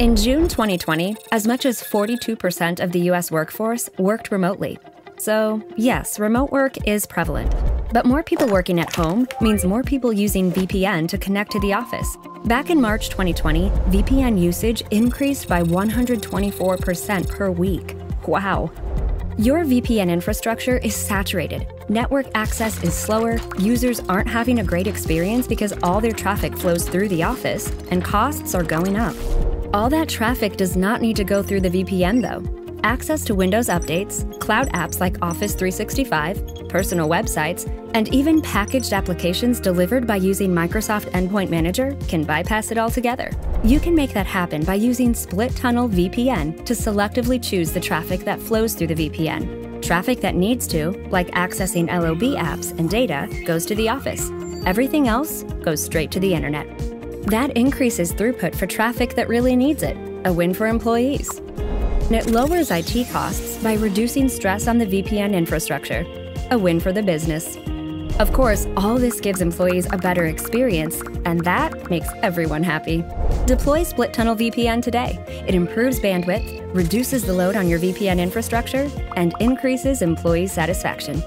In June 2020, as much as 42% of the US workforce worked remotely. So, yes, remote work is prevalent. But more people working at home means more people using VPN to connect to the office. Back in March 2020, VPN usage increased by 124% per week. Wow. Your VPN infrastructure is saturated. Network access is slower, users aren't having a great experience because all their traffic flows through the office, and costs are going up. All that traffic does not need to go through the VPN, though. Access to Windows updates, cloud apps like Office 365, personal websites, and even packaged applications delivered by using Microsoft Endpoint Manager can bypass it altogether. You can make that happen by using Split Tunnel VPN to selectively choose the traffic that flows through the VPN. Traffic that needs to, like accessing LOB apps and data, goes to the office. Everything else goes straight to the internet. That increases throughput for traffic that really needs it, a win for employees. And it lowers IT costs by reducing stress on the VPN infrastructure, a win for the business. Of course, all this gives employees a better experience, and that makes everyone happy. Deploy Split Tunnel VPN today. It improves bandwidth, reduces the load on your VPN infrastructure, and increases employee satisfaction.